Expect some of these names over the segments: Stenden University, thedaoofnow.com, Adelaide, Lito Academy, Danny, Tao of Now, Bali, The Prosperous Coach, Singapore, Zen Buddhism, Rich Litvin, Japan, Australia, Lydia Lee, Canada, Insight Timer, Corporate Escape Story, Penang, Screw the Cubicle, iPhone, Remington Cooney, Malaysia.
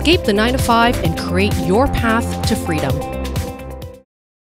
Escape the 9-to-5 and create your path to freedom.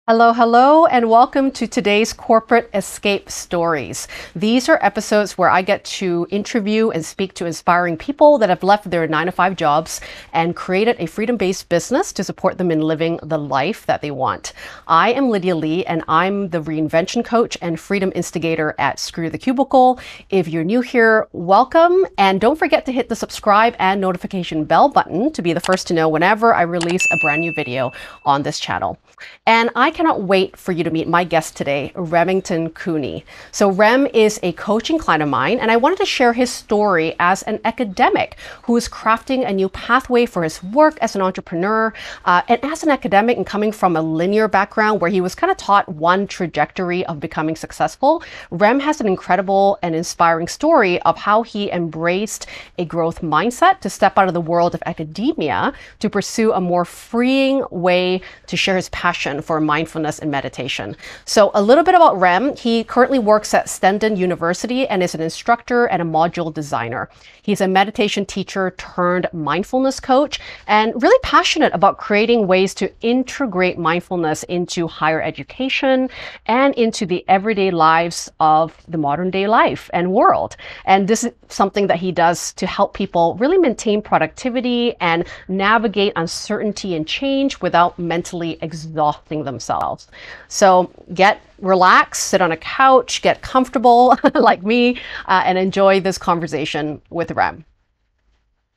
Hello, hello, and welcome to today's Corporate Escape Stories. These are episodes where I get to interview and speak to inspiring people that have left their 9-to-5 jobs and created a freedom-based business to support them in living the life that they want. I am Lydia Lee, and I'm the reinvention coach and freedom instigator at Screw the Cubicle. If you're new here, welcome, and don't forget to hit the subscribe and notification bell button to be the first to know whenever I release a brand new video on this channel. And I cannot wait for you to meet my guest today, Remington Cooney. So Rem is a coaching client of mine, and I wanted to share his story as an academic who is crafting a new pathway for his work as an entrepreneur. And as an academic and coming from a linear background where he was kind of taught one trajectory of becoming successful, Rem has an incredible and inspiring story of how he embraced a growth mindset to step out of the world of academia to pursue a more freeing way to share his passion for mindfulness and meditation. So a little bit about Rem. He currently works at Stenden University and is an instructor and a module designer. He's a meditation teacher turned mindfulness coach and really passionate about creating ways to integrate mindfulness into higher education and into the everyday lives of the modern day life and world. And this is something that he does to help people really maintain productivity and navigate uncertainty and change without mentally exhausting themselves. So relax, sit on a couch, get comfortable like me, and enjoy this conversation with Rem.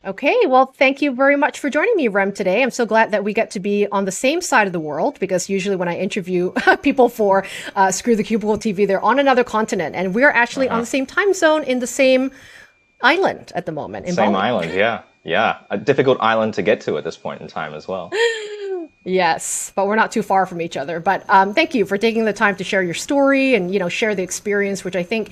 Okay, well, thank you very much for joining me, Rem, today. I'm so glad that we get to be on the same side of the world, because usually when I interview people for Screw the Cubicle TV, they're on another continent, and we're actually on the same time zone in the same island at the moment. In Bali. Island, yeah. Yeah, a difficult island to get to at this point in time as well. Yes, but we're not too far from each other. But thank you for taking the time to share your story and, you know, share the experience, which I think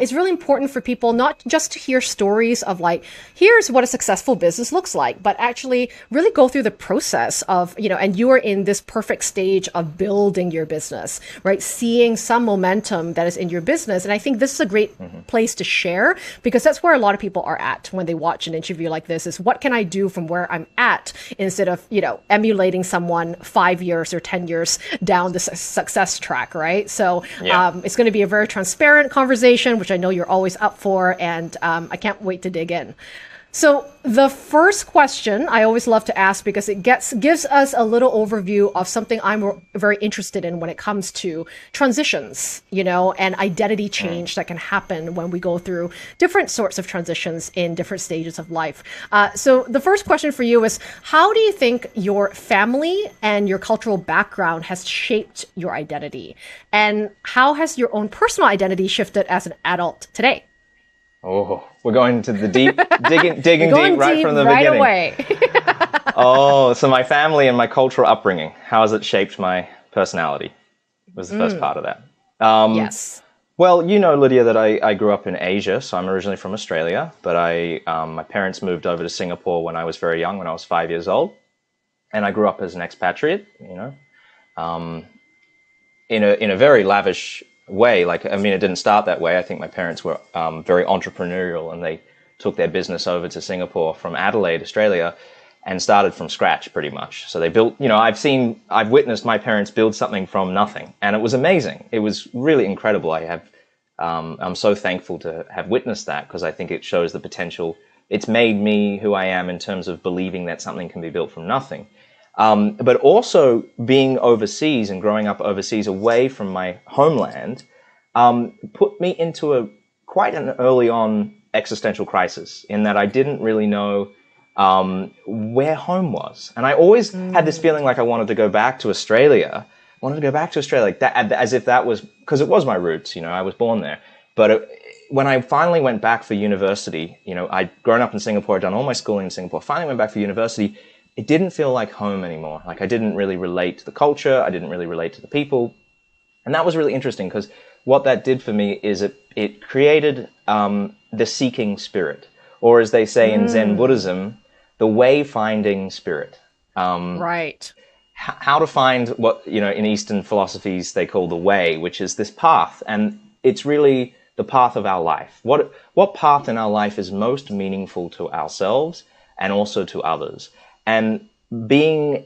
is really important for people, not just to hear stories of like, here's what a successful business looks like, but actually really go through the process of, you know, and you are in this perfect stage of building your business, right? Seeing some momentum that is in your business. And I think this is a great place to share, because that's where a lot of people are at when they watch an interview like this, is what can I do from where I'm at, instead of, you know, emulating someone 5 years or 10 years down the success track, right? So it's going to be a very transparent conversation, which I know you're always up for, and I can't wait to dig in. So the first question I always love to ask, because it gives us a little overview of something I'm very interested in when it comes to transitions, you know, and identity change that can happen when we go through different sorts of transitions in different stages of life. So the first question for you is, how do you think your family and your cultural background has shaped your identity? And how has your own personal identity shifted as an adult today? Oh, we're going to the deep, digging deep right from the beginning. Away. Oh, so my family and my cultural upbringing, how has it shaped my personality? Was the first part of that. Yes. Well, you know, Lydia, that I grew up in Asia, so I'm originally from Australia, but my parents moved over to Singapore when I was very young, when I was 5 years old, and I grew up as an expatriate, you know, in a very lavish way. Like, I mean, it didn't start that way. I think my parents were very entrepreneurial, and they took their business over to Singapore from Adelaide, Australia, and started from scratch pretty much. So they built, you know, I've witnessed my parents build something from nothing, and it was amazing. It was really incredible. I'm so thankful to have witnessed that, because I think it shows the potential. It's made me who I am in terms of believing that something can be built from nothing. But also being overseas and growing up overseas away from my homeland put me into quite an early on existential crisis, in that I didn't really know where home was. And I always had this feeling like I wanted to go back to Australia. I wanted to go back to Australia, like that, as if that was, because it was my roots, you know, I was born there. But when I finally went back for university, you know, I'd grown up in Singapore, I'd done all my schooling in Singapore, finally went back for university. It didn't feel like home anymore. Like, I didn't really relate to the culture. I didn't really relate to the people. And that was really interesting, because what that did for me is it created the seeking spirit, or as they say in Zen Buddhism, the way-finding spirit. Right. How to find what, you know, in Eastern philosophies they call the way, which is this path. And it's really the path of our life. What path in our life is most meaningful to ourselves and also to others? and being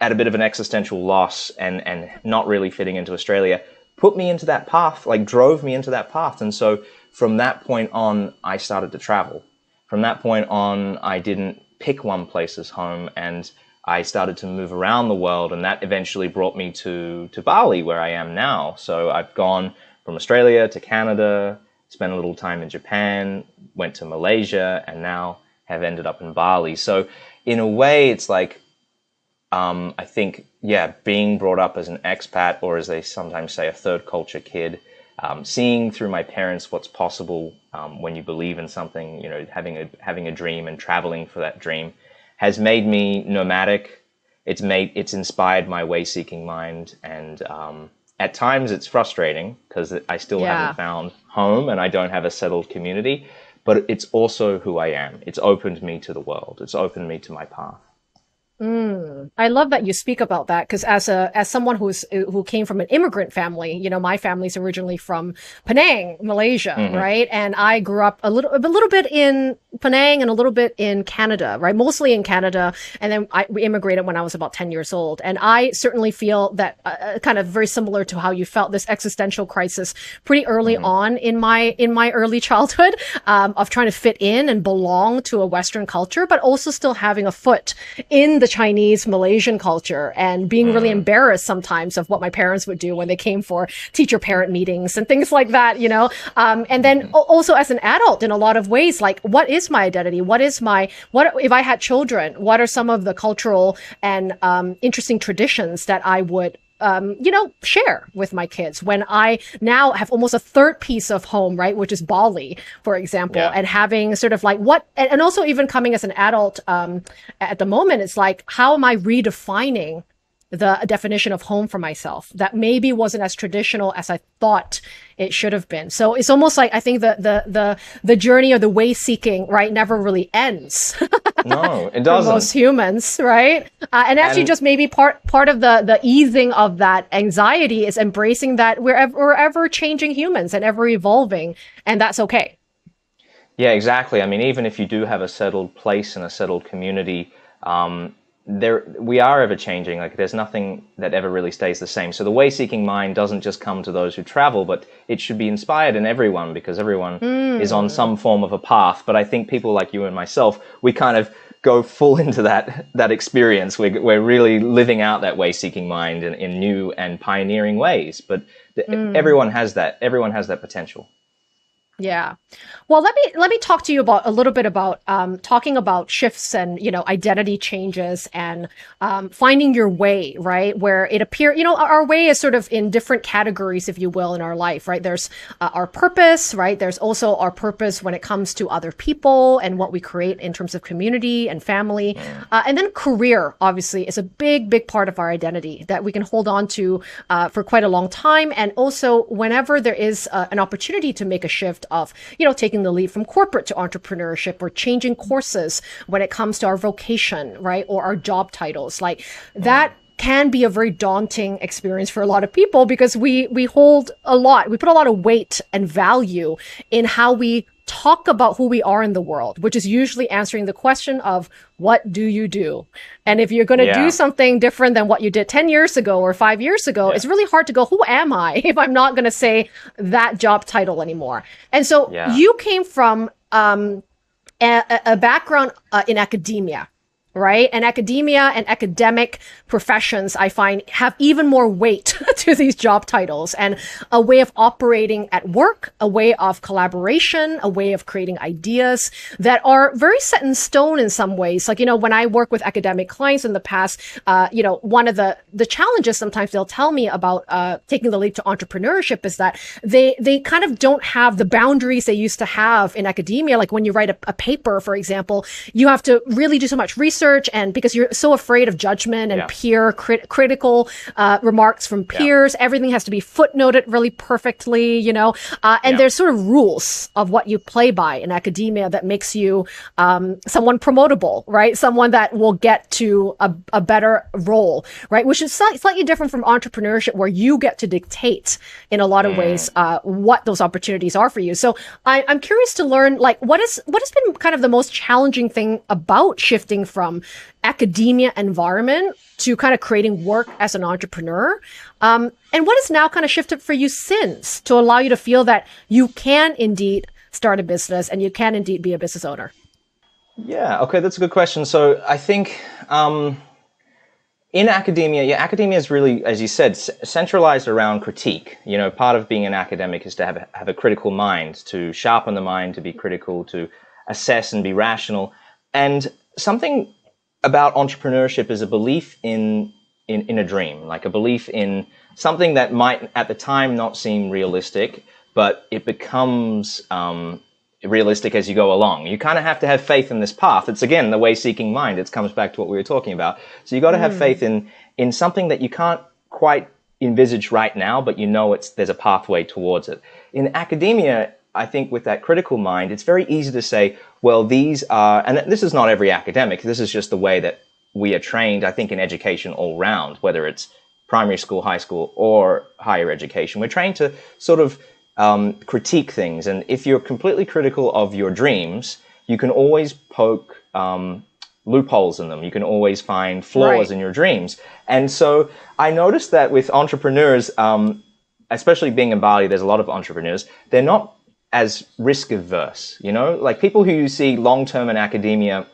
at a bit of an existential loss and not really fitting into Australia put me into that path, like drove me into that path. And so from that point on, I started to travel. From that point on, I didn't pick one place as home, and I started to move around the world, and that eventually brought me to Bali, where I am now. So I've gone from Australia to Canada, spent a little time in Japan, went to Malaysia, and now have ended up in Bali. So in a way, it's like, I think, yeah, being brought up as an expat, or as they sometimes say, a third culture kid, seeing through my parents what's possible when you believe in something, you know, having a dream and traveling for that dream, has made me nomadic. It's inspired my way-seeking mind, and at times it's frustrating because I still haven't found home and I don't have a settled community, but it's also who I am. It's opened me to the world. It's opened me to my path. I love that you speak about that, because as someone who came from an immigrant family, you know, my family's originally from Penang, Malaysia, right? And I grew up a little bit in Penang and a little bit in Canada, right? Mostly in Canada, and then we immigrated when I was about 10 years old. And I certainly feel that kind of very similar to how you felt this existential crisis pretty early on in my early childhood, of trying to fit in and belong to a Western culture, but also still having a foot in the Chinese Malaysian culture, and being really embarrassed sometimes of what my parents would do when they came for teacher-parent meetings and things like that, you know. And then also as an adult, in a lot of ways, like, what is my identity? What if I had children? What are some of the cultural and interesting traditions that I would you know, share with my kids when I now have almost a third piece of home, right? Which is Bali, for example, and having sort of like and also even coming as an adult at the moment, it's like, how am I redefining the definition of home for myself that maybe wasn't as traditional as I thought it should have been? So it's almost like, I think the journey or the way seeking, right, never really ends. No, it doesn't. For most humans, right? And actually, just maybe part of the easing of that anxiety is embracing that we're ever changing humans and ever evolving, and that's okay. Yeah, exactly. I mean, even if you do have a settled place and a settled community, we are ever changing. Like, there's nothing that ever really stays the same. So the way-seeking mind doesn't just come to those who travel, but it should be inspired in everyone, because everyone is on some form of a path. But I think people like you and myself, we kind of go full into that experience. We're really living out that way-seeking mind in new and pioneering ways. But everyone has that. Everyone has that potential. Yeah. Well, let me talk to you a little bit about talking about shifts and, you know, identity changes and finding your way, right? Where it appears, you know, our way is sort of in different categories, if you will, in our life, right? There's our purpose, right? There's also our purpose when it comes to other people and what we create in terms of community and family. And then career, obviously, is a big, big part of our identity that we can hold on to for quite a long time. And also, whenever there is an opportunity to make a shift of, you know, taking the lead from corporate to entrepreneurship, or changing courses when it comes to our vocation, right, or our job titles, like that can be a very daunting experience for a lot of people, because we put a lot of weight and value in how we talk about who we are in the world, which is usually answering the question of, what do you do? And if you're going to do something different than what you did 10 years ago or 5 years ago, it's really hard to go, who am I, if I'm not going to say that job title anymore? And so you came from a background in academia, right? And academia and academic professions, I find, have even more weight to these job titles, and a way of operating at work, a way of collaboration, a way of creating ideas that are very set in stone in some ways. Like, you know, when I work with academic clients in the past, you know, one of the challenges sometimes they'll tell me about taking the leap to entrepreneurship is that they kind of don't have the boundaries they used to have in academia. Like, when you write a paper, for example, you have to really do so much research, and because you're so afraid of judgment and peer critical remarks from peers, everything has to be footnoted really perfectly, you know, and there's sort of rules of what you play by in academia that makes you someone promotable, right? Someone that will get to a better role, right? Which is slightly different from entrepreneurship, where you get to dictate in a lot of ways what those opportunities are for you. So I'm curious to learn, like, what has been kind of the most challenging thing about shifting from from academia environment to kind of creating work as an entrepreneur. And what has now kind of shifted for you since to allow you to feel that you can indeed start a business and you can indeed be a business owner? Yeah, okay, that's a good question. So I think in academia, academia is really, as you said, centralized around critique. You know, part of being an academic is to have a critical mind, to sharpen the mind, to be critical, to assess and be rational. And something about entrepreneurship is a belief in a dream, like a belief in something that might at the time not seem realistic, but it becomes realistic as you go along. You kind of have to have faith in this path. It's again the way-seeking mind. It comes back to what we were talking about. So you got to have faith in something that you can't quite envisage right now, but you know there's a pathway towards it. In academia, I think with that critical mind, it's very easy to say, well, these are, and this is not every academic. This is just the way that we are trained, I think, in education all round, whether it's primary school, high school, or higher education. We're trained to sort of critique things, and if you're completely critical of your dreams, you can always poke loopholes in them. You can always find flaws in your dreams. And so I noticed that with entrepreneurs, especially being in Bali, there's a lot of entrepreneurs. They're not as risk averse, you know, like people who you see long term in academia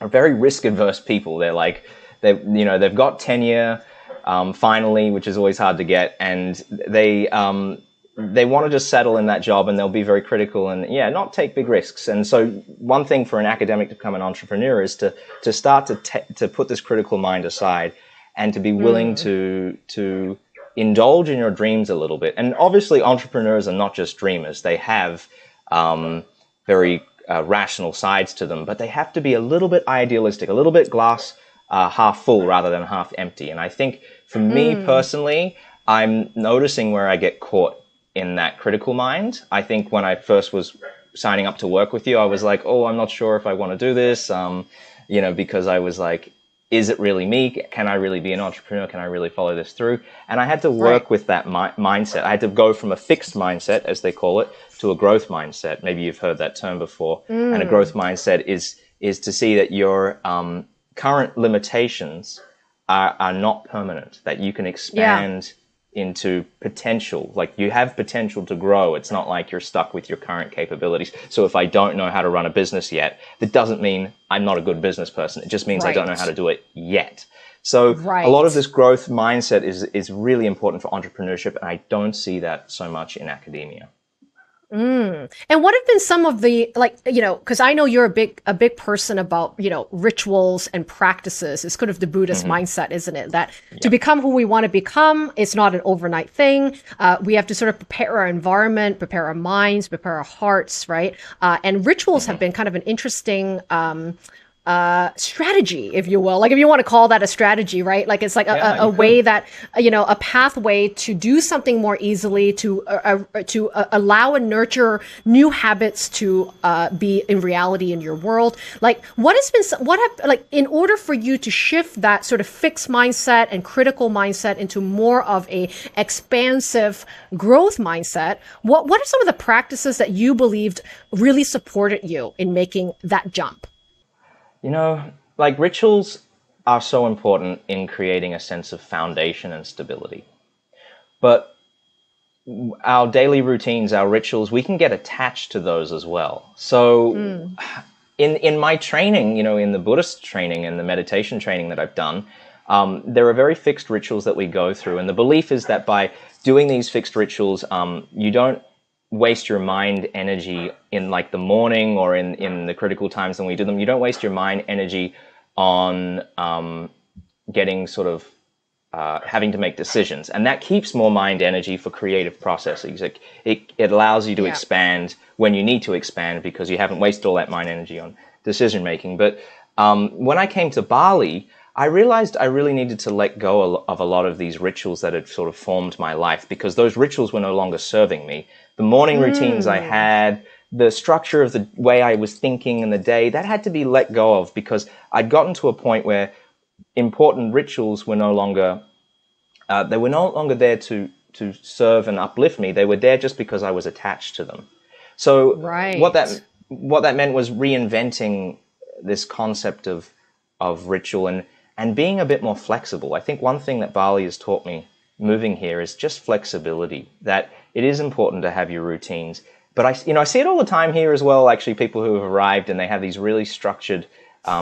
are very risk averse people. They're like, they've got tenure finally, which is always hard to get, and they want to just settle in that job, and they'll be very critical and not take big risks. And so one thing for an academic to become an entrepreneur is to start to put this critical mind aside and to be willing to indulge in your dreams a little bit. And obviously entrepreneurs are not just dreamers. They have very rational sides to them, but they have to be a little bit idealistic, a little bit glass half full rather than half empty. And I think for me personally, I'm noticing where I get caught in that critical mind. I think when I first was signing up to work with you, I was like, oh, I'm not sure if I want to do this, because I was like, is it really me? Can I really be an entrepreneur? Can I really follow this through? And I had to work with that mindset. I had to go from a fixed mindset, as they call it, to a growth mindset. Maybe you've heard that term before. And a growth mindset is to see that your current limitations are not permanent, that you can expand into potential. Like you have potential to grow. It's not like you're stuck with your current capabilities. So if I don't know how to run a business yet, that doesn't mean I'm not a good business person. It just means I don't know how to do it yet. So a lot of this growth mindset is really important for entrepreneurship, and I don't see that so much in academia. And what have been some of the, because I know you're a big person about, rituals and practices. It's kind of the Buddhist mindset, isn't it? That to become who we want to become, it's not an overnight thing. We have to sort of prepare our environment, prepare our minds, prepare our hearts, right? And rituals have been kind of an interesting strategy, if you will, like if you want to call that a strategy, right? Like it's like a way that, a pathway to do something more easily, to allow and nurture new habits to be in reality in your world. Like in order for you to shift that sort of fixed mindset and critical mindset into more of a expansive growth mindset, what are some of the practices that you believed really supported you in making that jump? Rituals are so important in creating a sense of foundation and stability. But our daily routines, our rituals, we can get attached to those as well. So in my training, in the Buddhist training and the meditation training that I've done, there are very fixed rituals that we go through. And the belief is that by doing these fixed rituals, you don't waste your mind energy in like the morning or in the critical times when we do them. You don't waste your mind energy on getting sort of having to make decisions. And that keeps more mind energy for creative processes. Like it allows you to expand when you need to expand because you haven't wasted all that mind energy on decision making. But when I came to Bali, I realized I really needed to let go of a lot of these rituals that had sort of formed my life because those rituals were no longer serving me. The morning routines I had, the structure of the way I was thinking in the day, that had to be let go of because I'd gotten to a point where important rituals were no longer there to serve and uplift me. They were there just because I was attached to them. So what that meant was reinventing this concept of of ritual and being a bit more flexible. I think one thing that Bali has taught me moving here is just flexibility, that it is important to have your routines. But I see it all the time here as well, actually, people who have arrived and they have these really structured,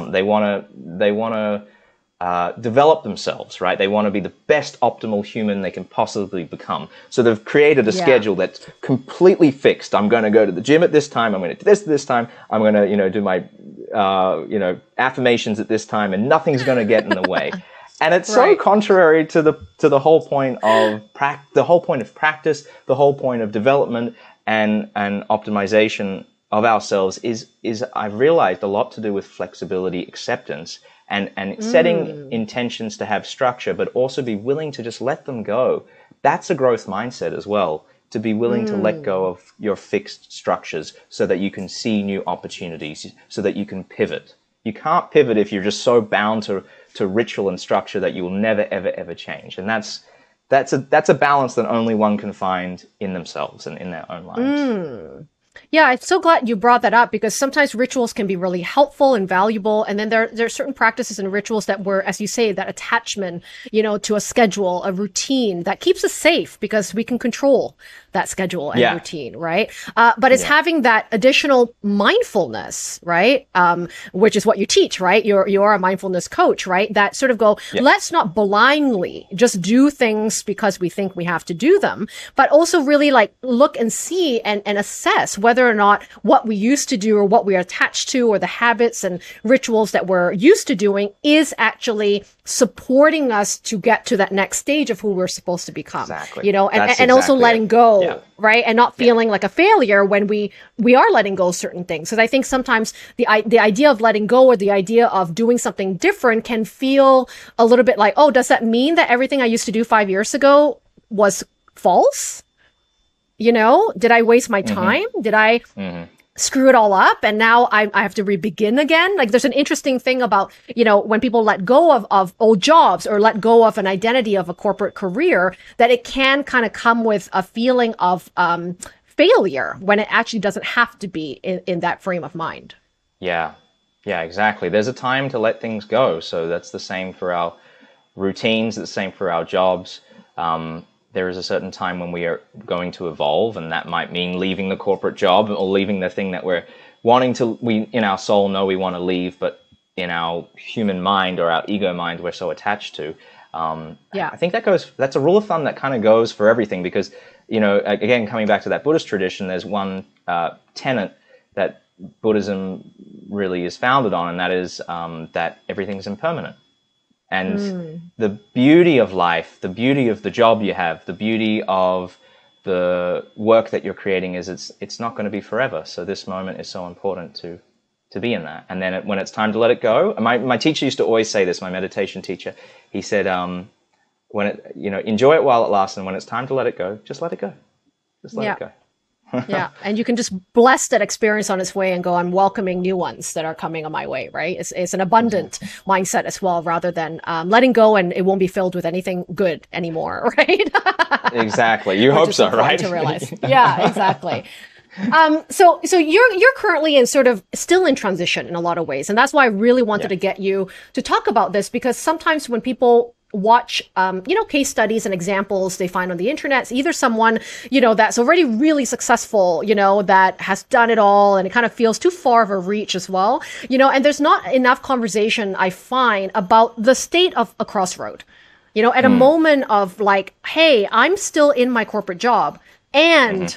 they want to develop themselves, right? They want to be the best optimal human they can possibly become. So they've created a schedule that's completely fixed. I'm going to go to the gym at this time. I'm going to do this time. I'm going to, do my, affirmations at this time, and nothing's going to get in the way. And it's so contrary to the whole point of practice, the whole point of development and optimization of ourselves is I've realized a lot to do with flexibility, acceptance, and setting intentions to have structure, but also be willing to just let them go. That's a growth mindset as well, to be willing to let go of your fixed structures so that you can see new opportunities, so that you can pivot. You can't pivot if you're just so bound to ritual and structure that you will never, ever, ever change. And that's a balance that only one can find in themselves and in their own lives. Yeah, I'm so glad you brought that up, because sometimes rituals can be really helpful and valuable. And then there are certain practices and rituals that were, as you say, that attachment, to a schedule, a routine that keeps us safe because we can control that schedule and routine, right? But it's having that additional mindfulness, right? Which is what you teach, right? You're a mindfulness coach, right? That sort of go, let's not blindly just do things because we think we have to do them, but also really look and see and assess whether or not what we used to do or what we are attached to or the habits and rituals that we're used to doing is actually supporting us to get to that next stage of who we're supposed to become, and also letting go, right? And not feeling like a failure when we are letting go of certain things. Because I think sometimes the idea of letting go or the idea of doing something different can feel a little bit like, oh, does that mean that everything I used to do 5 years ago was false? Did I waste my time? Did I screw it all up? And now I have to begin again. Like, there's an interesting thing about, when people let go of old jobs or let go of an identity of a corporate career, that it can kind of come with a feeling of failure when it actually doesn't have to be in that frame of mind. Yeah, exactly. There's a time to let things go. So that's the same for our routines. It's the same for our jobs. There is a certain time when we are going to evolve, and that might mean leaving the corporate job or leaving the thing that we're wanting to, we in our soul know we want to leave, but in our human mind or our ego mind, we're so attached to. I think that's a rule of thumb that kind of goes for everything, because, again, coming back to that Buddhist tradition, there's one tenet that Buddhism really is founded on, and that is that everything's impermanent. And the beauty of life, the beauty of the job you have, the beauty of the work that you're creating is it's not going to be forever. So this moment is so important to be in that. And then when it's time to let it go, my teacher used to always say this, my meditation teacher, he said, when it, enjoy it while it lasts, and when it's time to let it go, just let it go. Just let it go. Yeah, and you can just bless that experience on its way and go, I'm welcoming new ones that are coming on my way, right? It's an abundant mindset as well, rather than letting go and it won't be filled with anything good anymore, right? Exactly. You hope so, right? To realize. Yeah, exactly. So you're currently in sort of still in transition in a lot of ways, and that's why I really wanted to get you to talk about this, because sometimes when people watch, case studies and examples they find on the internet. It's either someone, that's already really successful, that has done it all, and it kind of feels too far of a reach as well, and there's not enough conversation, I find, about the state of a crossroad, at a moment of like, hey, I'm still in my corporate job and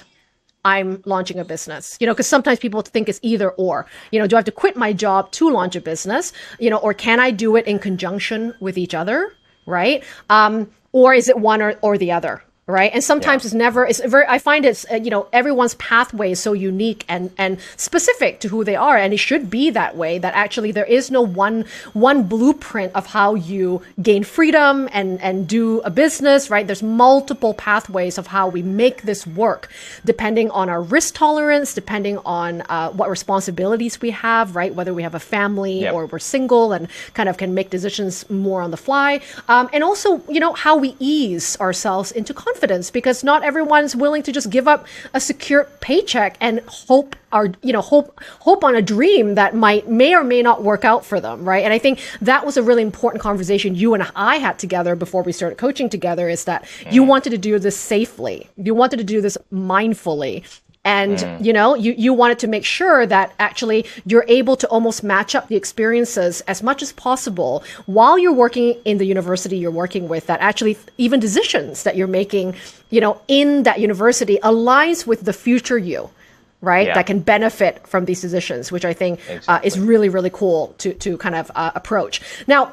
I'm launching a business, because sometimes people think it's either or, do I have to quit my job to launch a business, or can I do it in conjunction with each other? Right? Or is it one or the other? Right? And sometimes it's never, I find it's, everyone's pathway is so unique and specific to who they are. And it should be that way, that actually there is no one blueprint of how you gain freedom and do a business, right? There's multiple pathways of how we make this work, depending on our risk tolerance, depending on what responsibilities we have, right? Whether we have a family or we're single and kind of can make decisions more on the fly. And also, how we ease ourselves into conflict. confidence, because not everyone's willing to just give up a secure paycheck and hope on a dream that may or may not work out for them, right? And I think that was a really important conversation you and I had together before we started coaching together, is that you wanted to do this safely. You wanted to do this mindfully. And, you wanted to make sure that actually you're able to almost match up the experiences as much as possible while you're working in the university you're working with, that actually even decisions that you're making, in that university aligns with the future you, right? Yeah. That can benefit from these decisions, which I think is really, really cool to kind of approach. Now,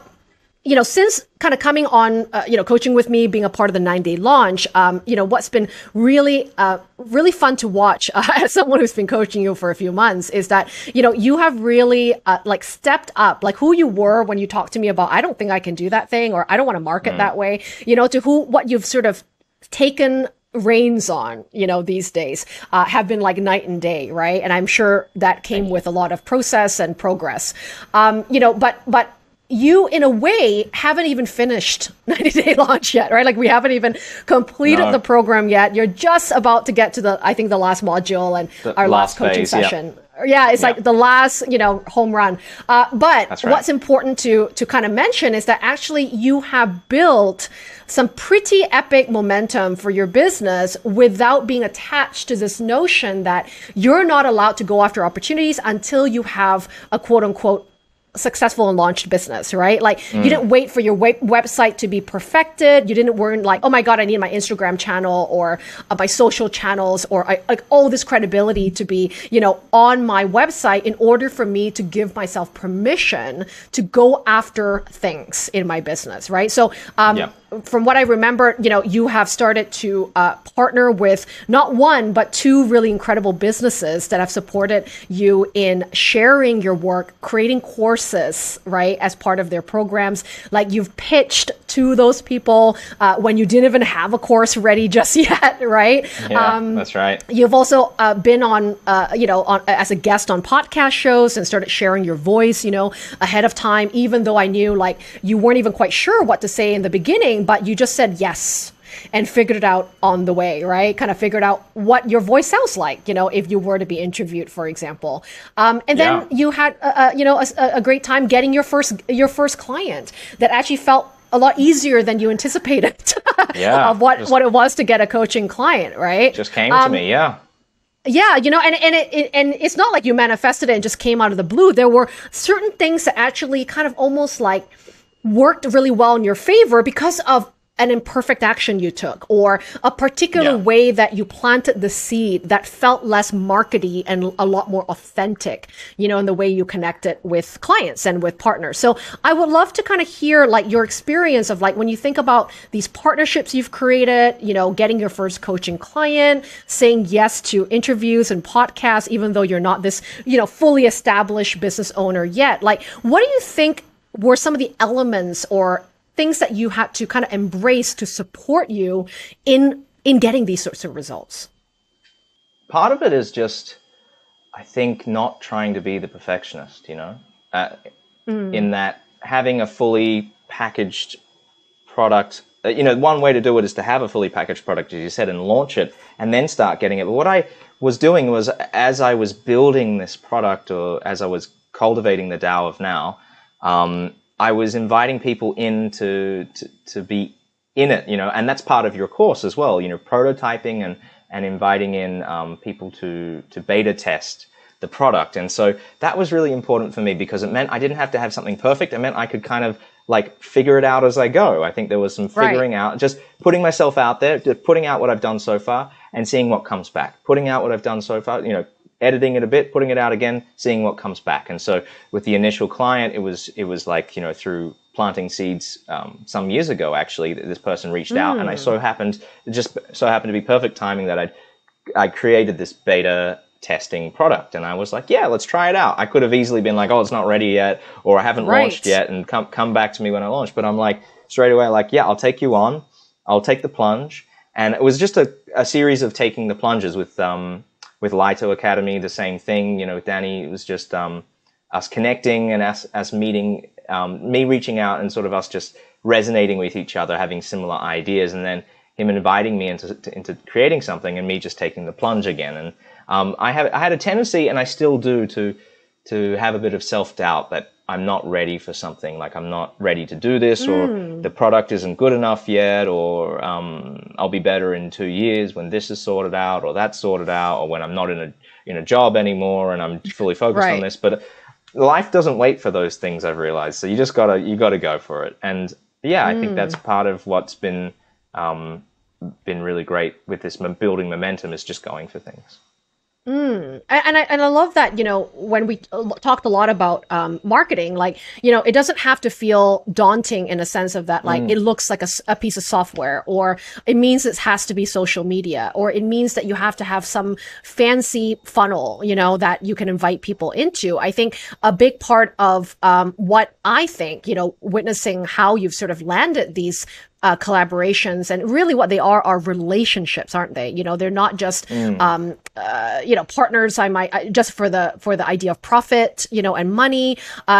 since kind of coming on, coaching with me, being a part of the 9-day launch, what's been really, really fun to watch as someone who's been coaching you for a few months is that, you have really stepped up, like who you were when you talked to me about, I don't think I can do that thing, or I don't want to market that way, to what you've sort of taken reins on, these days have been like night and day, right? And I'm sure that came with a lot of process and progress, but you, in a way, haven't even finished 90-day launch yet, right? Like we haven't even completed the program yet. You're just about to get to the last module and our last coaching phase, session. Yeah, it's like the last, home run. But right. What's important to kind of mention is that actually you have built some pretty epic momentum for your business without being attached to this notion that you're not allowed to go after opportunities until you have a quote unquote successful and launched business, right? Like you didn't wait for your website to be perfected. You weren't like, oh my God, I need my Instagram channel or my social channels or all this credibility to be, on my website in order for me to give myself permission to go after things in my business, right? So, from what I remember, you have started to partner with not one, but two really incredible businesses that have supported you in sharing your work, creating courses, right, as part of their programs. Like you've pitched to those people when you didn't even have a course ready just yet, right? Yeah, that's right. You've also been on, as a guest on podcast shows and started sharing your voice, ahead of time, even though I knew like you weren't even quite sure what to say in the beginning, but you just said yes and figured it out on the way, right? Kind of figured out what your voice sounds like, if you were to be interviewed, for example. Then you had, a great time getting your first client that actually felt a lot easier than you anticipated of what it was to get a coaching client, right? Just came to me, yeah. Yeah, and it's not like you manifested it and just came out of the blue. There were certain things that actually kind of almost like worked really well in your favor because of an imperfect action you took or a particular way that you planted the seed that felt less markety and a lot more authentic, in the way you connected with clients and with partners. So I would love to kind of hear like your experience of like when you think about these partnerships you've created, getting your first coaching client, saying yes to interviews and podcasts, even though you're not this, fully established business owner yet. Like, what do you think were some of the elements or things that you had to kind of embrace to support you in getting these sorts of results? Part of it is just, I think, not trying to be the perfectionist, in that having a fully packaged product, one way to do it is to have a fully packaged product, as you said, and launch it and then start getting it. But what I was doing was, as I was building this product or as I was cultivating the Tao of Now, I was inviting people in to be in it, and that's part of your course as well, prototyping and inviting in people to beta test the product. And so that was really important for me because it meant I didn't have to have something perfect. It meant I could kind of like figure it out as I go. I think there was some figuring out, just putting myself out there, just putting out what I've done so far and seeing what comes back, putting out what I've done so far, editing it a bit, putting it out again, seeing what comes back. And so with the initial client, it was like, through planting seeds some years ago, actually, this person reached out and it just so happened to be perfect timing that I created this beta testing product. And I was like, yeah, let's try it out. I could have easily been like, oh, it's not ready yet, or I haven't launched yet and come back to me when I launch. But I'm like, straight away, like, yeah, I'll take you on. I'll take the plunge. And it was just a series of taking the plunges with Lito Academy, the same thing, with Danny. It was just us connecting and us meeting, me reaching out and sort of us just resonating with each other, having similar ideas. And then him inviting me into creating something and me just taking the plunge again. And I had a tendency, and I still do, to have a bit of self-doubt that I'm not ready for something, like I'm not ready to do this, or the product isn't good enough yet, or I'll be better in 2 years when this is sorted out or that's sorted out, or when I'm not in a job anymore and I'm fully focused on this. But life doesn't wait for those things, I've realized. So you gotta go for it. And yeah, I think that's part of what's been really great with this building momentum, is just going for things. And I love that, you know, when we talked a lot about marketing, like, you know, it doesn't have to feel daunting in a sense of that, like, it looks like a piece of software, or it means it has to be social media, or it means that you have to have some fancy funnel, you know, that you can invite people into. I think a big part of what I think, you know, witnessing how you've sort of landed these collaborations, and really what they are relationships, aren't they? You know, they're not just, you know, partners. I might just for the idea of profit, you know, and money.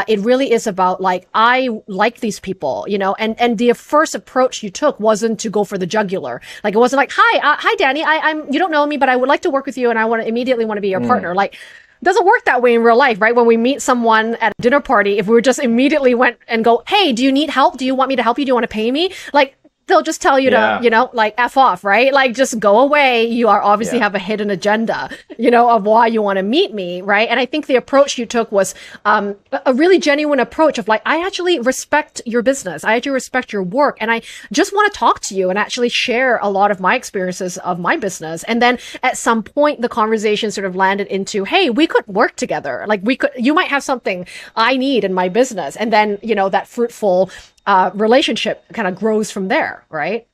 It really is about, like, I like these people, you know, and the first approach you took wasn't to go for the jugular. Like, it wasn't like, hi, Danny, I'm, you don't know me, but I would like to work with you, and I immediately want to be your partner. Like, doesn't work that way in real life, right? When we meet someone at a dinner party, if we just immediately went and go, hey, do you need help? Do you want me to help you? Do you want to pay me? Like, they'll just tell you to, you know, like, F off, right? Like, just go away. You are obviously have a hidden agenda, you know, of why you want to meet me, right? And I think the approach you took was a really genuine approach of, like, I actually respect your business. I actually respect your work. And I just want to talk to you and actually share a lot of my experiences of my business. And then at some point, the conversation sort of landed into, hey, we could work together. Like, you might have something I need in my business. And then, you know, that fruitful relationship kind of grows from there, right?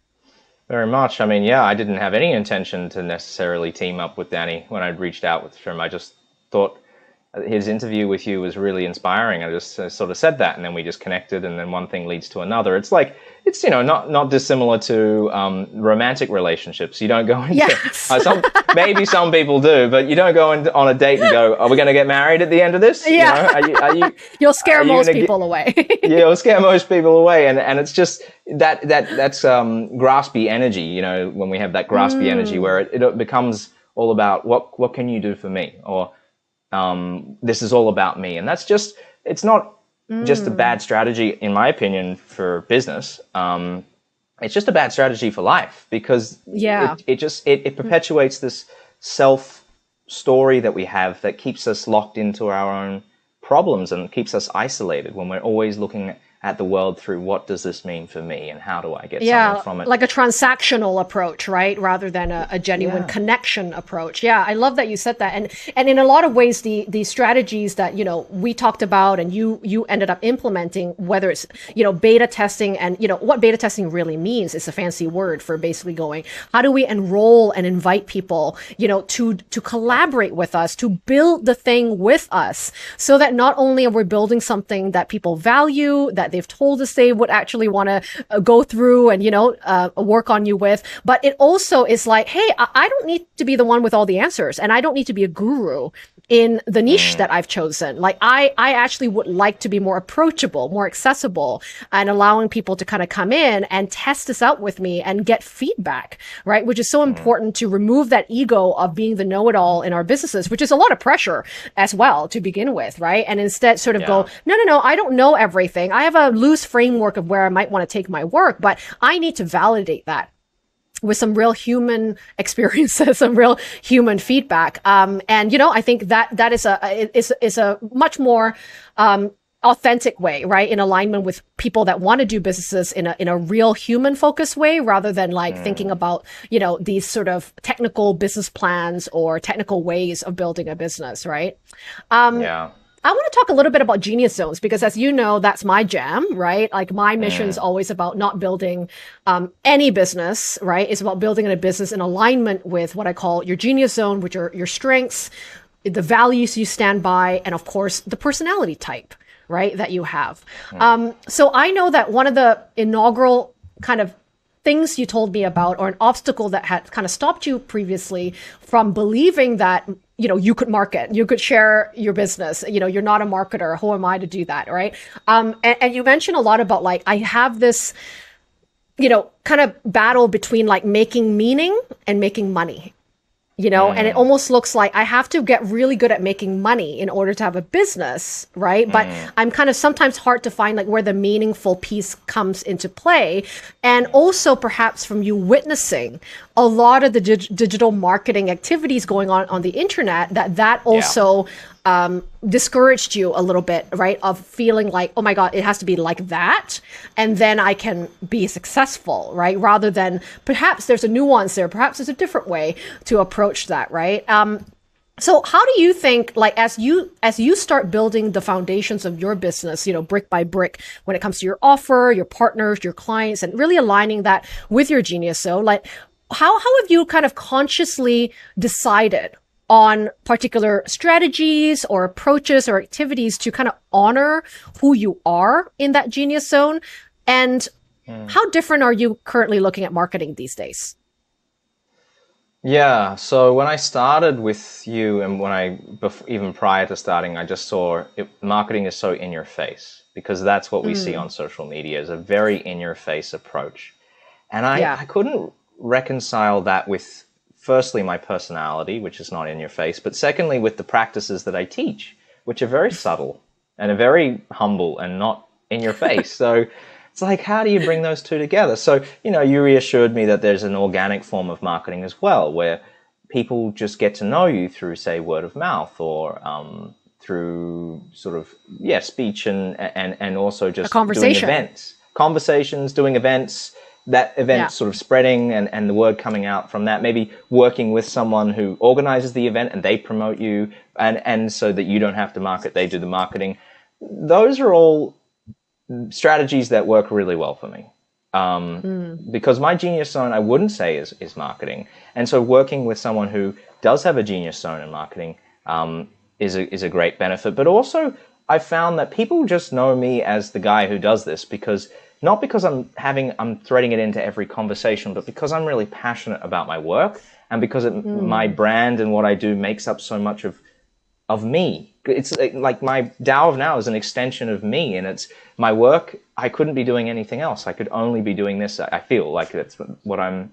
Very much. I mean, yeah, I didn't have any intention to necessarily team up with Danny when I'd reached out with him. I just thought his interview with you was really inspiring. I just sort of said that, and then we just connected, and then one thing leads to another. It's like, it's, you know, not dissimilar to romantic relationships. You don't go into maybe some people do, but you don't go on a date and go, are we going to get married at the end of this? Yeah, you know, you'll scare most people away. Yeah, you'll scare most people away, and it's just that's graspy energy. You know, when we have that graspy energy where it becomes all about what can you do for me, or this is all about me. And that's just, it's not just a bad strategy, in my opinion, for business. It's just a bad strategy for life, because it perpetuates this self story that we have that keeps us locked into our own problems and keeps us isolated when we're always looking at the world through, what does this mean for me, and how do I get something from it? Like a transactional approach, right? Rather than a genuine connection approach. Yeah, I love that you said that. And in a lot of ways, the strategies that, you know, we talked about and you ended up implementing, whether it's, you know, beta testing, and, you know, what beta testing really means is a fancy word for basically going, how do we enroll and invite people, you know, to collaborate with us, to build the thing with us, so that not only are we building something that people value, that they've told us they would actually want to go through and, you know, work on you with. But it also is like, hey, I don't need to be the one with all the answers, and I don't need to be a guru in the niche that I've chosen. Like, I actually would like to be more approachable, more accessible, and allowing people to kind of come in and test this out with me and get feedback, right? Which is so important, to remove that ego of being the know-it-all in our businesses, which is a lot of pressure as well to begin with, right? And instead sort of go, no, I don't know everything. I have a loose framework of where I might want to take my work, but I need to validate that with some real human experiences, some real human feedback. And, you know, I think that is a much more authentic way, right? In alignment with people that want to do businesses in a real human focused way, rather than like thinking about, you know, these sort of technical business plans or technical ways of building a business, right? I want to talk a little bit about genius zones, because, as you know, that's my jam, right? Like, my mission is always about not building any business, right? It's about building a business in alignment with what I call your genius zone, which are your strengths, the values you stand by, and, of course, the personality type, right, that you have. So I know that one of the inaugural kind of things you told me about, or an obstacle that had kind of stopped you previously from believing that, you know, you could market, you could share your business, you know, you're not a marketer, who am I to do that, right? And you mentioned a lot about, like, I have this you know, kind of battle between like making meaning and making money, you know, and it almost looks like I have to get really good at making money in order to have a business, right? But I'm kind of sometimes hard to find like where the meaningful piece comes into play. And also perhaps from you witnessing a lot of the digital marketing activities going on the internet, that also discouraged you a little bit, right? Of feeling like, oh my God, it has to be like that. And then I can be successful, right? Rather than perhaps there's a nuance there, perhaps there's a different way to approach that, right? So how do you think, like, as you start building the foundations of your business, you know, brick by brick, when it comes to your offer, your partners, your clients, and really aligning that with your genius, so like, how have you kind of consciously decided on particular strategies or approaches or activities to kind of honor who you are in that genius zone? And how different are you currently looking at marketing these days? Yeah, so when I started with you and when even prior to starting, I just saw marketing is so in your face because that's what we see on social media is a very in your face approach. And I couldn't reconcile that with firstly, my personality, which is not in your face, but secondly, with the practices that I teach, which are very subtle and are very humble and not in your face. So it's like, how do you bring those two together? So, you know, you reassured me that there's an organic form of marketing as well, where people just get to know you through, say, word of mouth or through sort of, speech and also just doing events. That event sort of spreading and the word coming out from that, maybe working with someone who organizes the event and they promote you and so that you don't have to market, they do the marketing. Those are all strategies that work really well for me because my genius zone, I wouldn't say is marketing. And so working with someone who does have a genius zone in marketing is a great benefit. But also I found that people just know me as the guy who does this because not because I'm threading it into every conversation, but because I'm really passionate about my work and because my brand and what I do makes up so much of me. It's like my Tao of Now is an extension of me, and it's my work. I couldn't be doing anything else. I could only be doing this. I feel like that's what I'm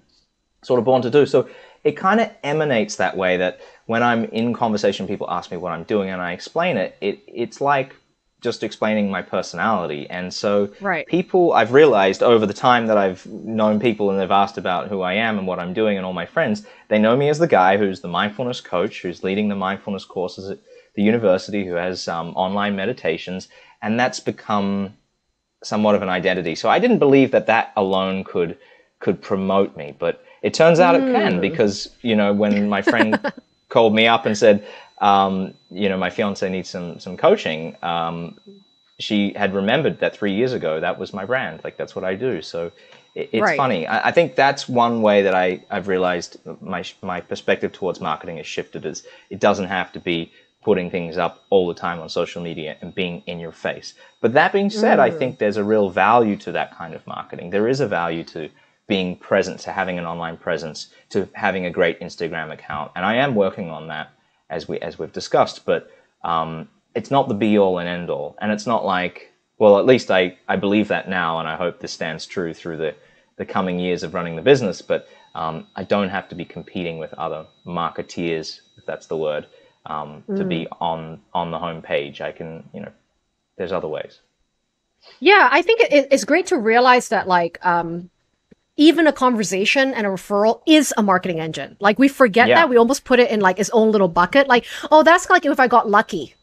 sort of born to do. So it kind of emanates that way that when I'm in conversation, people ask me what I'm doing and I explain it. It's like just explaining my personality. And so people, I've realized over the time that I've known people and they've asked about who I am and what I'm doing and all my friends, they know me as the guy who's the mindfulness coach, who's leading the mindfulness courses at the university, who has online meditations. And that's become somewhat of an identity. So I didn't believe that alone could promote me, but it turns out it can, because, you know, when my friend called me up and said, you know, my fiance needs some coaching. She had remembered that 3 years ago, that was my brand. Like, that's what I do. So it's funny. I think that's one way that I've realized my perspective towards marketing has shifted is it doesn't have to be putting things up all the time on social media and being in your face. But that being said, I think there's a real value to that kind of marketing. There is a value to being present, to having an online presence, to having a great Instagram account. And I am working on that, as we've discussed, but it's not the be all and end all. And it's not like, well, at least I believe that now, and I hope this stands true through the coming years of running the business, but I don't have to be competing with other marketeers, if that's the word, to be on the homepage. I can, you know, there's other ways. Yeah, I think it's great to realize that like, even a conversation and a referral is a marketing engine. Like we forget that. We almost put it in like its own little bucket. Like, oh, that's like if I got lucky,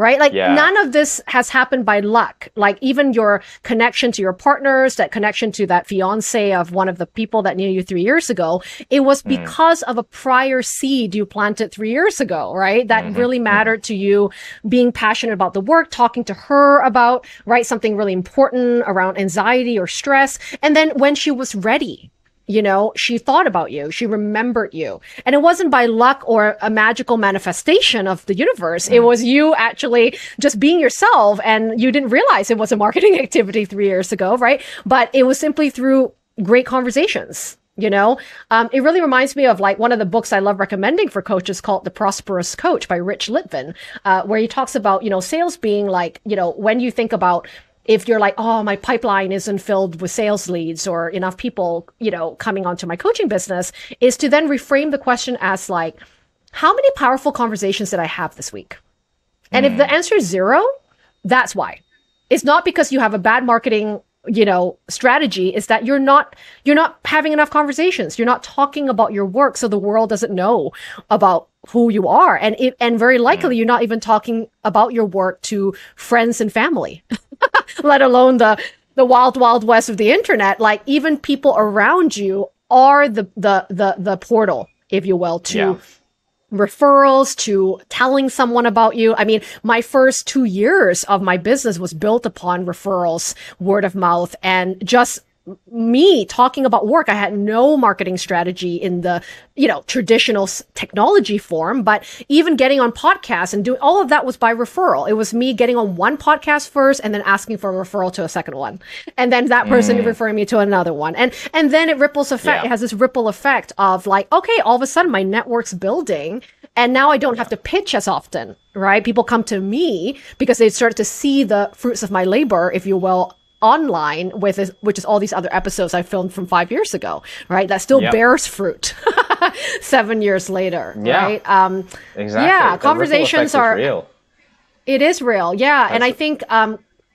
right? Like none of this has happened by luck. Like even your connection to your partners, that connection to that fiance of one of the people that knew you 3 years ago, it was because of a prior seed you planted 3 years ago, right? That really mattered to you, being passionate about the work, talking to her about, right, something really important around anxiety or stress. And then when she was ready, you know, she thought about you, she remembered you. And it wasn't by luck or a magical manifestation of the universe. It was you actually just being yourself, and you didn't realize it was a marketing activity 3 years ago, right? But it was simply through great conversations, you know? It really reminds me of like one of the books I love recommending for coaches called The Prosperous Coach by Rich Litvin, where he talks about, you know, sales being like, you know, when you think about if you're like, oh, my pipeline isn't filled with sales leads or enough people, you know, coming onto my coaching business, is to then reframe the question as like, how many powerful conversations did I have this week? And if the answer is zero, that's why. It's not because you have a bad marketing, you know, strategy. It's that you're not having enough conversations. You're not talking about your work, so the world doesn't know about who you are. And very likely you're not even talking about your work to friends and family, let alone the wild, wild west of the internet. Like, even people around you are the portal, if you will, to referrals, to telling someone about you. I mean, my first 2 years of my business was built upon referrals, word of mouth, and just me talking about work. I had no marketing strategy in the, you know, traditional technology form, but even getting on podcasts and doing all of that was by referral. It was me getting on one podcast first and then asking for a referral to a second one. And then that person referring me to another one. And then it ripples effect. Yeah. It has this ripple effect of like, okay, all of a sudden my network's building. And now I don't have to pitch as often, right? People come to me because they start to see the fruits of my labor, if you will, online, with this, which is all these other episodes I filmed from 5 years ago, right? That still bears fruit 7 years later, right? Exactly. Yeah, the conversations are real. It is real, yeah. And I think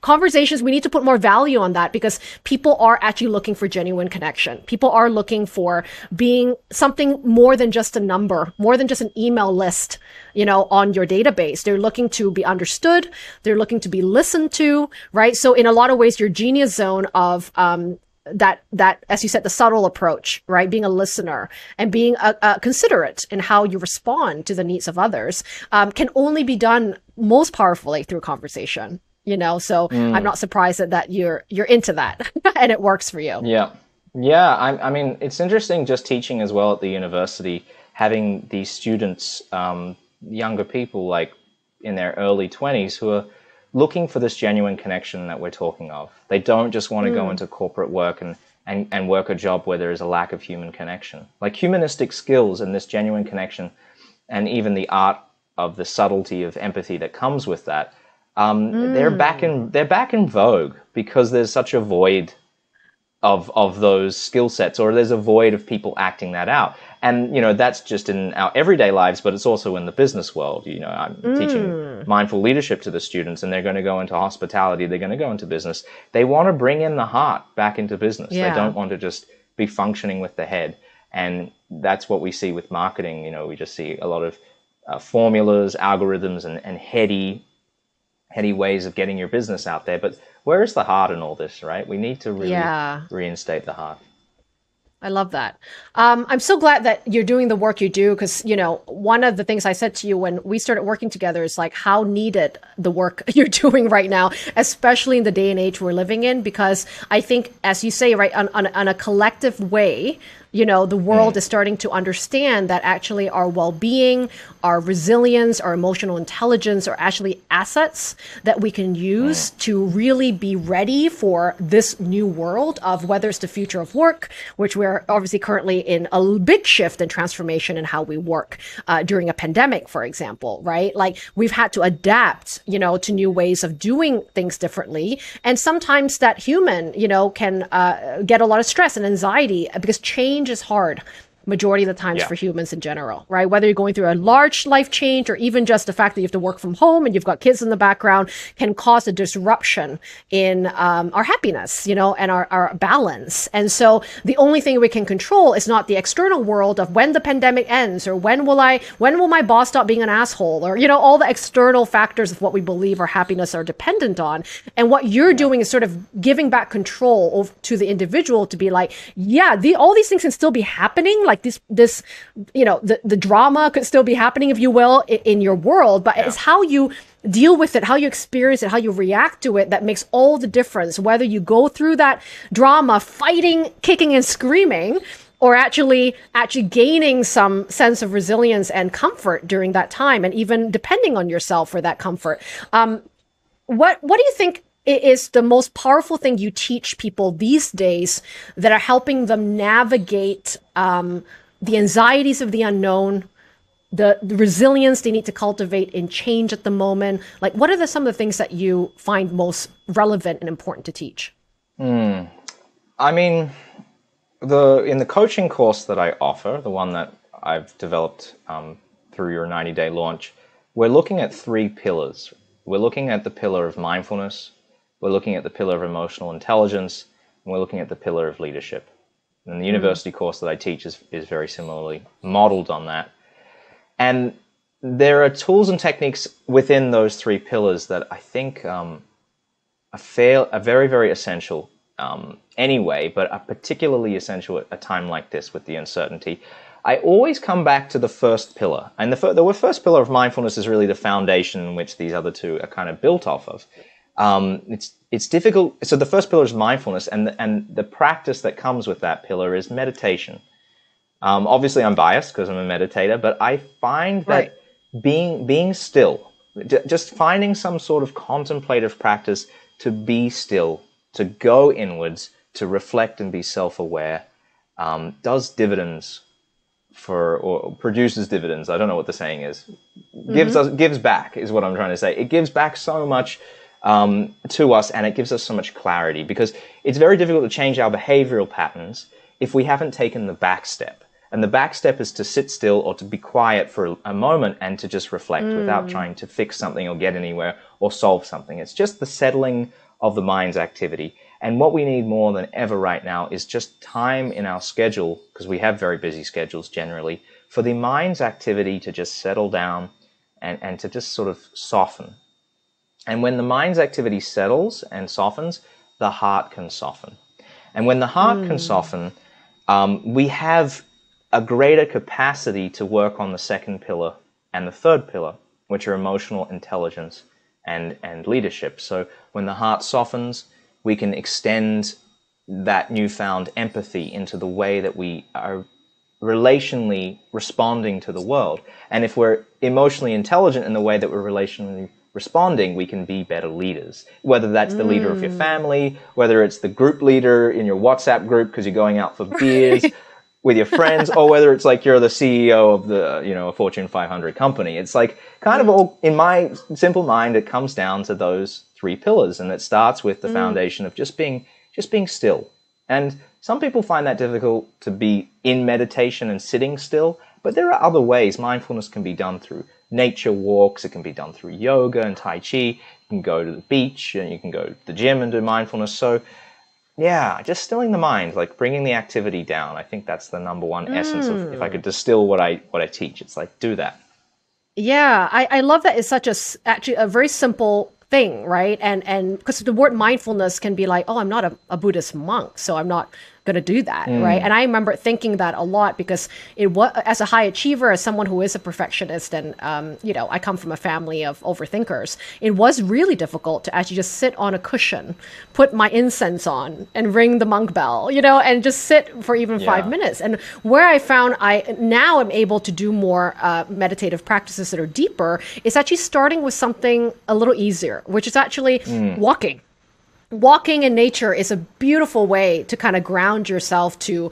conversations, we need to put more value on that, because people are actually looking for genuine connection. People are looking for being something more than just a number, more than just an email list, you know, on your database. They're looking to be understood. They're looking to be listened to, right? So in a lot of ways, your genius zone of that, as you said, the subtle approach, right? Being a listener and being considerate in how you respond to the needs of others can only be done most powerfully through conversation. You know, so I'm not surprised that you're into that and it works for you. Yeah. I mean, it's interesting just teaching as well at the university, having these students, younger people like in their early 20s who are looking for this genuine connection that we're talking of. They don't just want to go into corporate work and work a job where there is a lack of human connection. Like, humanistic skills and this genuine connection, and even the art of the subtlety of empathy that comes with that. They're back in vogue, because there's such a void of those skill sets, or there's a void of people acting that out. And, you know, that's just in our everyday lives, but it's also in the business world. You know, I'm teaching mindful leadership to the students, and they're going to go into hospitality. They're going to go into business. They want to bring in the heart back into business. Yeah. They don't want to just be functioning with the head. And that's what we see with marketing. You know, we just see a lot of formulas, algorithms, and heady ways of getting your business out there. But where is the heart in all this, right? We need to really reinstate the heart. I love that. I'm so glad that you're doing the work you do, because, you know, one of the things I said to you when we started working together is like how needed the work you're doing right now, especially in the day and age we're living in, because I think, as you say, right, on a collective way, you know, the world is starting to understand that actually our well-being, our resilience, our emotional intelligence are actually assets that we can use to really be ready for this new world of whether it's the future of work, which we're obviously currently in a big shift and transformation in how we work during a pandemic, for example, right? Like, we've had to adapt, you know, to new ways of doing things differently. And sometimes that human, you know, can get a lot of stress and anxiety, because change is hard majority of the times for humans in general, right? Whether you're going through a large life change, or even just the fact that you have to work from home and you've got kids in the background, can cause a disruption in our happiness, you know, and our balance. And so the only thing we can control is not the external world of when the pandemic ends, or when will my boss stop being an asshole, or, you know, all the external factors of what we believe our happiness are dependent on. And what you're doing is sort of giving back control to the individual to be like, yeah, all these things can still be happening. Like this, you know, the drama could still be happening, if you will, in your world, but it's how you deal with it, how you experience it, how you react to it, that makes all the difference, whether you go through that drama fighting, kicking and screaming, or actually gaining some sense of resilience and comfort during that time, and even depending on yourself for that comfort. What do you think is the most powerful thing you teach people these days that are helping them navigate the anxieties of the unknown, the resilience they need to cultivate in change at the moment? Like, what are some of the things that you find most relevant and important to teach? I mean, in the coaching course that I offer, the one that I've developed through your 90-day launch, we're looking at three pillars. We're looking at the pillar of mindfulness, we're looking at the pillar of emotional intelligence, and we're looking at the pillar of leadership. And the university course that I teach is very similarly modeled on that. And there are tools and techniques within those three pillars that I think are very, very essential anyway, but are particularly essential at a time like this with the uncertainty. I always come back to the first pillar. And the first pillar of mindfulness is really the foundation which these other two are kind of built off of. It's difficult. So the first pillar is mindfulness, and the practice that comes with that pillar is meditation. Obviously, I'm biased because I'm a meditator, but I find that being still, just finding some sort of contemplative practice to be still, to go inwards, to reflect and be self-aware, does dividends or produces dividends. I don't know what the saying is. Gives back is what I'm trying to say. It gives back so much to us, and it gives us so much clarity, because it's very difficult to change our behavioral patterns if we haven't taken the back step. And the back step is to sit still or to be quiet for a moment and to just reflect without trying to fix something or get anywhere or solve something. It's just the settling of the mind's activity. And what we need more than ever right now is just time in our schedule, because we have very busy schedules generally, for the mind's activity to just settle down and to just sort of soften. And when the mind's activity settles and softens, the heart can soften. And when the heart can soften, we have a greater capacity to work on the second pillar and the third pillar, which are emotional intelligence and leadership. So when the heart softens, we can extend that newfound empathy into the way that we are relationally responding to the world. And if we're emotionally intelligent in the way that we're relationally responding, we can be better leaders, whether that's the leader of your family, whether it's the group leader in your WhatsApp group because you're going out for beers with your friends, or whether it's like you're the CEO of a Fortune 500 company. It's like kind of all, in my simple mind, it comes down to those three pillars, and it starts with the foundation of just being still. And some people find that difficult, to be in meditation and sitting still, but there are other ways. Mindfulness can be done through nature walks, it can be done through yoga and tai chi, you can go to the beach, and you can go to the gym and do mindfulness. So yeah, just stilling the mind, like bringing the activity down, I think that's the number one essence of, if I could distill what I teach, it's like, do that. Yeah, I love that. It's such actually a very simple thing, right? And because the word mindfulness can be like, oh, I'm not a Buddhist monk, so I'm not going to do that, right? And I remember thinking that a lot, because as a high achiever, as someone who is a perfectionist, and I come from a family of overthinkers, it was really difficult to actually just sit on a cushion, put my incense on, and ring the monk bell, and just sit for even 5 minutes. And where I found now am able to do more meditative practices that are deeper is actually starting with something a little easier, which is actually walking. Walking in nature is a beautiful way to kind of ground yourself to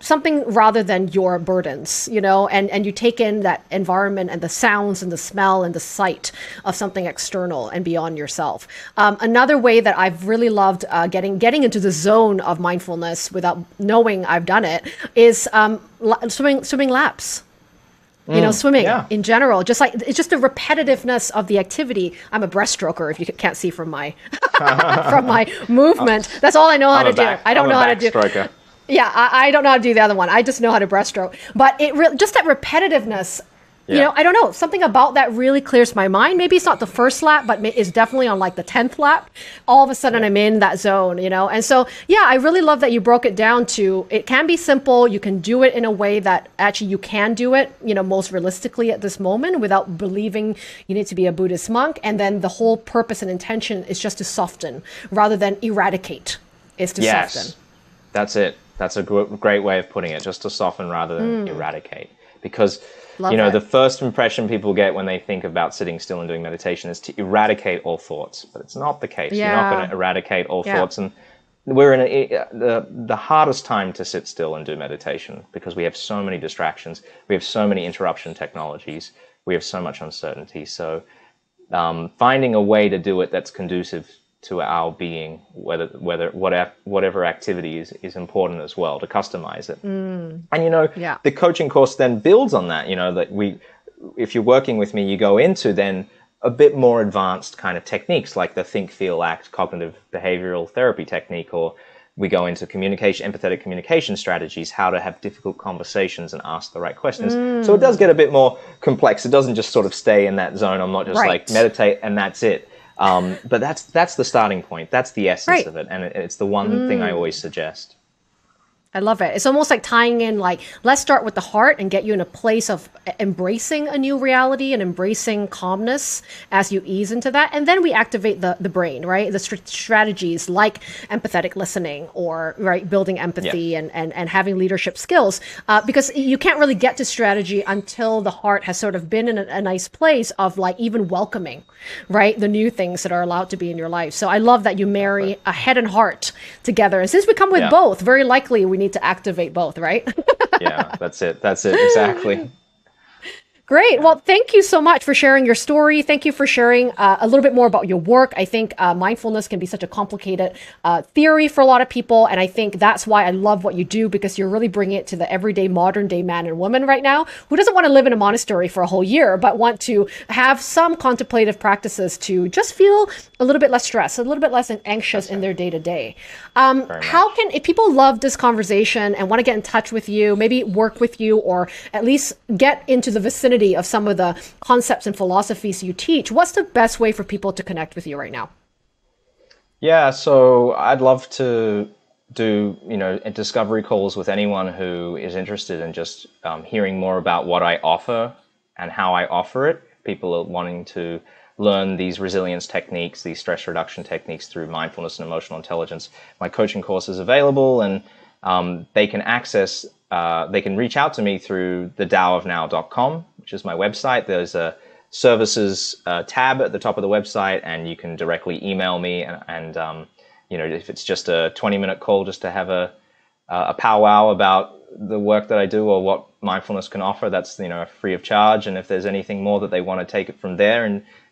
something rather than your burdens, and you take in that environment and the sounds and the smell and the sight of something external and beyond yourself. Another way that I've really loved getting into the zone of mindfulness without knowing I've done it is swimming laps. Swimming in general, just like, it's just the repetitiveness of the activity. I'm a breaststroker, if you can't see from my movement. That's all I know how to do. I don't know how to do. Stroker. Yeah, I don't know how to do the other one. I just know how to breaststroke. But it just that repetitiveness. Yeah. I don't know, something about that really clears my mind. Maybe it's not the first lap, but it's definitely on like the 10th lap. All of a sudden I'm in that zone, And so, yeah, I really love that you broke it down to, it can be simple. You can do it in a way that actually you can do it, most realistically at this moment without believing you need to be a Buddhist monk. And then the whole purpose and intention is just to soften rather than eradicate. It's to soften. That's it. That's a great way of putting it, just to soften rather than eradicate. Because the first impression people get when they think about sitting still and doing meditation is to eradicate all thoughts, but it's not the case. You're not going to eradicate all thoughts, and we're in the hardest time to sit still and do meditation, because we have so many distractions, we have so many interruption technologies, we have so much uncertainty. So finding a way to do it that's conducive to our being, whatever activity is important as well, to customize it. And the coaching course then builds on that. That if you're working with me, you go into then a bit more advanced kind of techniques, like the think, feel, act, cognitive behavioral therapy technique, or we go into communication, empathetic communication strategies, how to have difficult conversations and ask the right questions. So it does get a bit more complex. It doesn't just sort of stay in that zone. I'm not just like meditate and that's it. But that's the starting point. That's the essence of it. And it's the one thing I always suggest. I love it. It's almost like tying in, like, let's start with the heart and get you in a place of embracing a new reality and embracing calmness as you ease into that. And then we activate the brain, right? The strategies like empathetic listening, or building empathy and having leadership skills, because you can't really get to strategy until the heart has sort of been in a nice place of like even welcoming, the new things that are allowed to be in your life. So I love that you marry a head and heart together. And since we come with both, very likely we need to activate both, right? Yeah, that's it. That's it. Exactly. Great. Well, thank you so much for sharing your story. Thank you for sharing a little bit more about your work. I think mindfulness can be such a complicated theory for a lot of people. And I think that's why I love what you do, because you're really bringing it to the everyday modern day man and woman right now, who doesn't want to live in a monastery for a whole year, but want to have some contemplative practices to just feel a little bit less stressed, a little bit less anxious in their day to day. If people love this conversation and want to get in touch with you, maybe work with you, or at least get into the vicinity of some of the concepts and philosophies you teach, what's the best way for people to connect with you right now? Yeah, so I'd love to do, discovery calls with anyone who is interested in just hearing more about what I offer and how I offer it. People are wanting to learn these resilience techniques, these stress reduction techniques through mindfulness and emotional intelligence. My coaching course is available, and they can access they can reach out to me through thedaoofnow.com, which is my website. There's a services tab at the top of the website, and you can directly email me. And if it's just a 20-minute call just to have a powwow about the work that I do or what mindfulness can offer, that's free of charge. And if there's anything more that they want to take it from there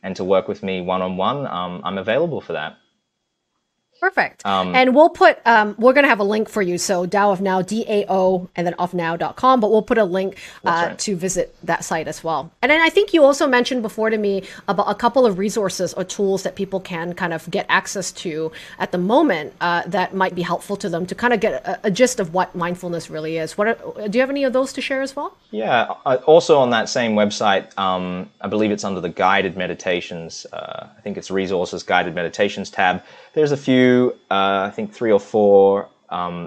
and to work with me one-on-one, I'm available for that. Perfect. And we'll put, we're going to have a link for you. So Tao of Now, DAO, and then offnow.com, but we'll put a link to visit that site as well. And then I think you also mentioned before to me about a couple of resources or tools that people can kind of get access to at the moment that might be helpful to them to kind of get a gist of what mindfulness really is. Do you have any of those to share as well? Yeah. Also on that same website, I believe it's under the guided meditations, I think it's resources, guided meditations tab. There's a few, I think 3 or 4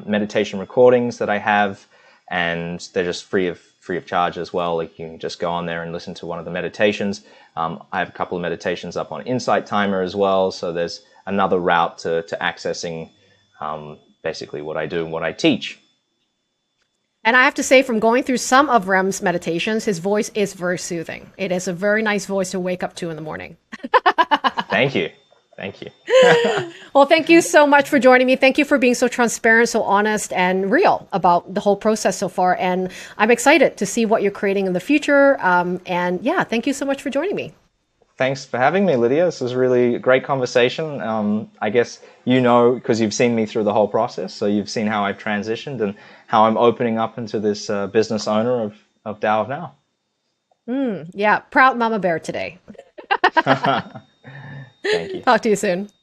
meditation recordings that I have, and they're just free of charge as well. Like, you can just go on there and listen to one of the meditations. I have a couple of meditations up on Insight Timer as well, so there's another route to accessing basically what I do and what I teach. And I have to say, from going through some of Rem's meditations, his voice is very soothing. It is a very nice voice to wake up to in the morning. Thank you. Thank you. Well, thank you so much for joining me. Thank you for being so transparent, so honest, and real about the whole process so far. And I'm excited to see what you're creating in the future. And yeah, thank you so much for joining me. Thanks for having me, Lydia. This is really a great conversation. I guess because you've seen me through the whole process, so you've seen how I've transitioned and how I'm opening up into this business owner of Tao of Now. Yeah, proud mama bear today. Thank you. Talk to you soon.